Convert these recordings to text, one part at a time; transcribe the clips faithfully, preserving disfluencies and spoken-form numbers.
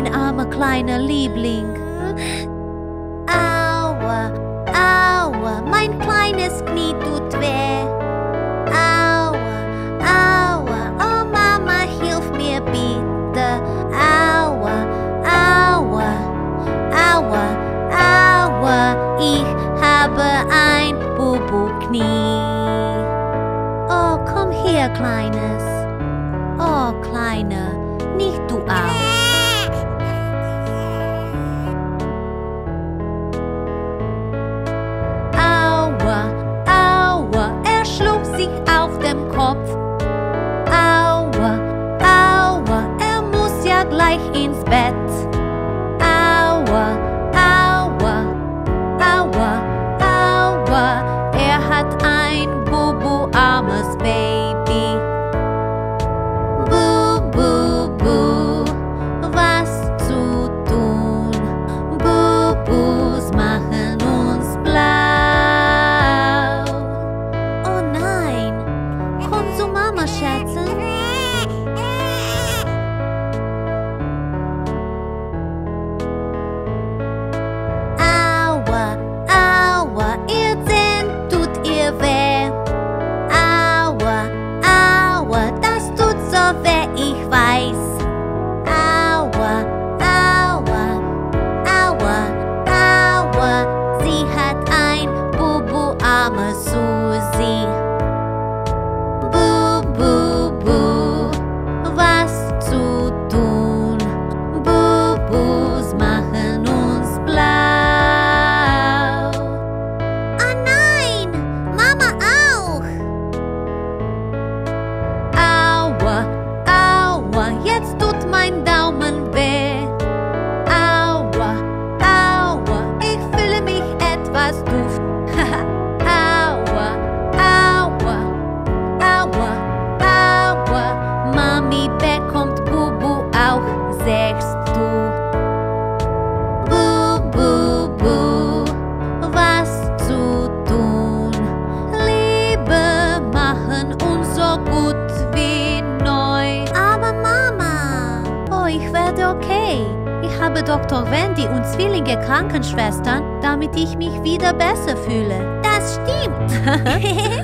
mein armer kleiner Liebling. Aua, aua, mein kleines Knie tut weh. Aua, aua, oh Mama, hilf mir bitte. Aua, aua, aua, aua, ich habe ein Bubu-Knie. Oh, komm her, Kleines. Oh, Kleine, nicht du auch. Ins Bett. Aua, aua, aua, aua, er hat ein Bubu-armes Baby. Bubu, bu, was zu tun? Bubus machen uns blau. Oh nein, komm zu Mama, Schätzchen. Doktor Wendy und Zwillinge Krankenschwestern, damit ich mich wieder besser fühle. Das stimmt!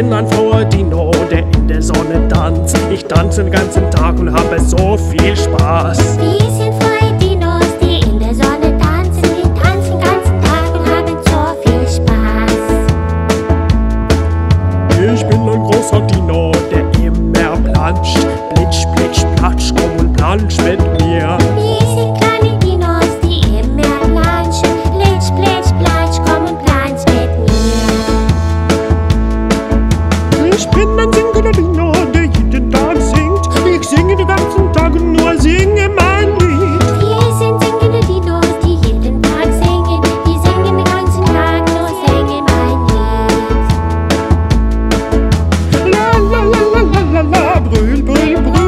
Finnland vor die Node in der Sonne tanzt. Ich tanze den ganzen Tag und habe so viel Spaß. Wir sind zwei Dinos, die in der Sonne tanzen. Die tanzen den ganzen Tag und haben so viel Spaß. Ich bin ein großer Dino, der immer planscht. Blitsch, blitsch, platsch, komm und plansch mit mir. Wir sind kleine Dinos, die immer planschen. Blitsch, blitsch, platsch, komm und plansch mit mir. Ich bin ein singender Dino, der jeden Tag singt. Ich singe den ganzen Tag und nur singe mein Lied. Wir sind singende Dinos, die jeden Tag singen. Wir singen den ganzen Tag, nur singe mein Lied. La la la la la la la, brüll, brüll, brüll.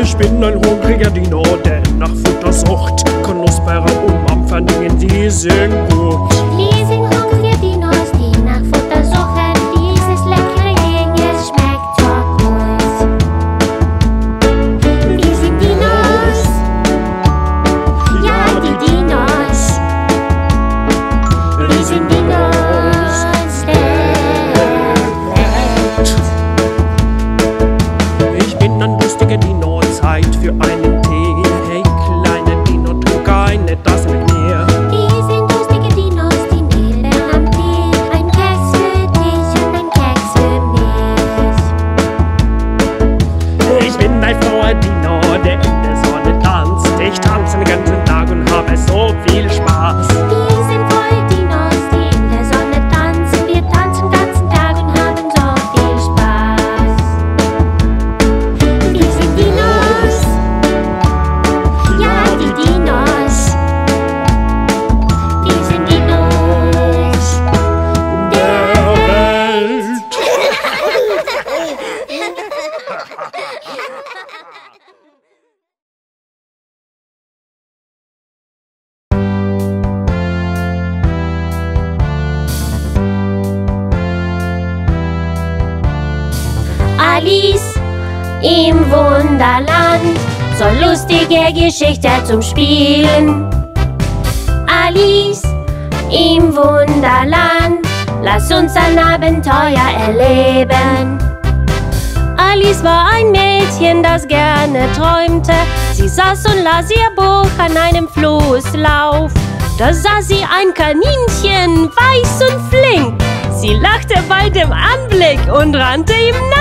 Ich bin ein hungriger Dino, der nach Futter sucht. Knusperer umampfern, Dingen, die sind gut. Wir sind hungrige Dinos, die nach Futter suchen. Dieses leckere Ding, es schmeckt so gut. Wir sind Dinos, ja, die Dinos. Wir sind Dinos der Welt. Ich bin ein lustiger Dino. Zeit für einen Tee. Hey, kleine Dino, trink eine Tasse mit mir. Wir sind lustige Dinos, die Nele am Tee. Ein Keks für dich und ein Keks für mich. Ich bin ein froher Dino, der in der Sonne tanzt. Ich tanze den ganzen Tag und habe so viel Spaß. Wir sind frohe Dinos, die in der Sonne tanzen. Wir tanzen den ganzen Tag und haben so viel Spaß. Wir sind Dinos. Alice im Wunderland, so lustige Geschichte zum Spielen. Alice im Wunderland, lass uns ein Abenteuer erleben. Alice war ein Mädchen, das gerne träumte. Sie saß und las ihr Buch an einem Flusslauf. Da sah sie ein Kaninchen, weiß und flink. Sie lachte bei dem Anblick und rannte ihm nach.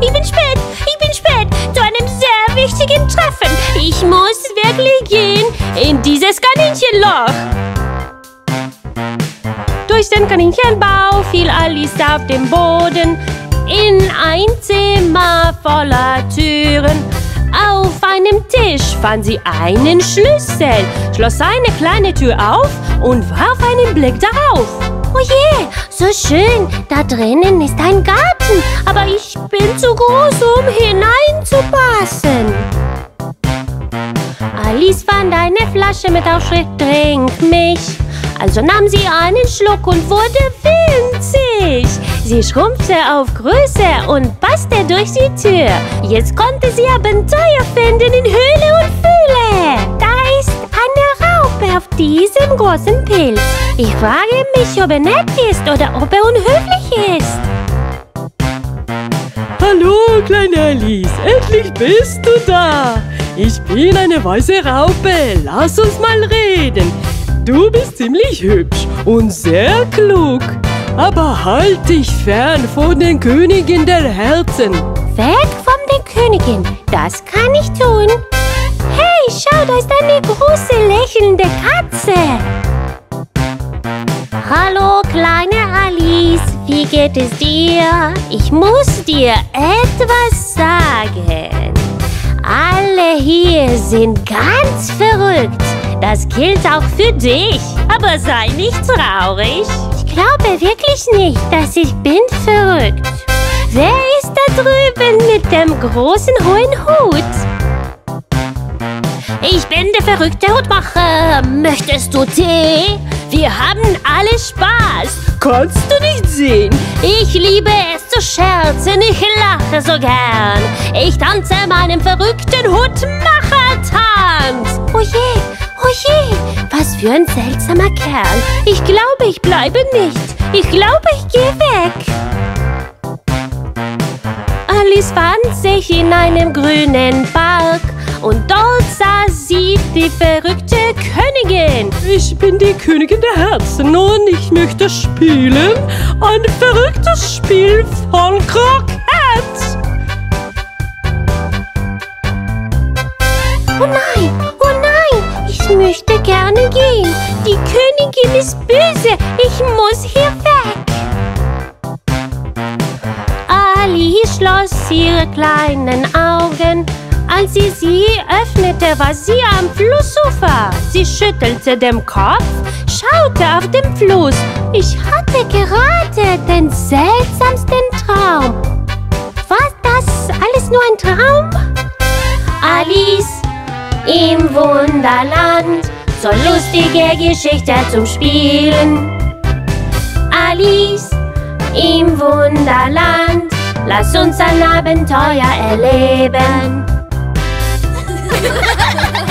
Ich bin spät, ich bin spät zu einem sehr wichtigen Treffen. Ich muss wirklich gehen in dieses Kaninchenloch. Durch den Kaninchenbau fiel Alice auf den Boden in ein Zimmer voller Türen. Auf einem Tisch fand sie einen Schlüssel, schloss eine kleine Tür auf und warf einen Blick darauf. Oh je, so schön, da drinnen ist ein Garten, aber ich bin zu groß, um hineinzupassen. Alice fand eine Flasche mit Aufschrift Trink mich, also nahm sie einen Schluck und wurde winzig. Sie schrumpfte auf Größe und passte durch die Tür. Jetzt konnte sie Abenteuer finden in Höhle und Fühle. Da ist eine Raupe auf diesem großen Pilz. Ich frage mich, ob er nett ist oder ob er unhöflich ist. Hallo, kleine Alice, endlich bist du da. Ich bin eine weiße Raupe, lass uns mal reden. Du bist ziemlich hübsch und sehr klug. Aber halt dich fern von den Königin der Herzen. Weg von den Königin, das kann ich tun. Hey, schau, da ist eine große lächelnde Katze. Hallo, kleine Alice, wie geht es dir? Ich muss dir etwas sagen. Alle hier sind ganz verrückt. Das gilt auch für dich. Aber sei nicht traurig. Ich glaube wirklich nicht, dass ich bin verrückt. Wer ist da drüben mit dem großen hohen Hut? Ich bin der verrückte Hutmacher. Möchtest du Tee? Wir haben alle Spaß. Kannst du nicht sehen? Ich liebe es zu scherzen. Ich lache so gern. Ich tanze meinem verrückten Hutmacher-Tanz. Oh je, oh je. Was für ein seltsamer Kerl. Ich glaube, ich bleibe nicht. Ich glaube, ich gehe weg. Alice fand sich in einem grünen Park. Und dort sah sie die verrückte Königin. Ich bin die Königin der Herzen und ich möchte spielen ein verrücktes Spiel von Croquette. Oh nein, oh nein, ich möchte gerne gehen. Die Königin ist böse, ich muss hier weg. Alice schloss ihre kleinen Augen. Als sie sie öffnete, war sie am Flussufer. Sie schüttelte den Kopf, schaute auf den Fluss. Ich hatte gerade den seltsamsten Traum. War das alles nur ein Traum? Alice im Wunderland, so lustige Geschichte zum Spielen. Alice im Wunderland, lass uns ein Abenteuer erleben. Ha ha ha ha!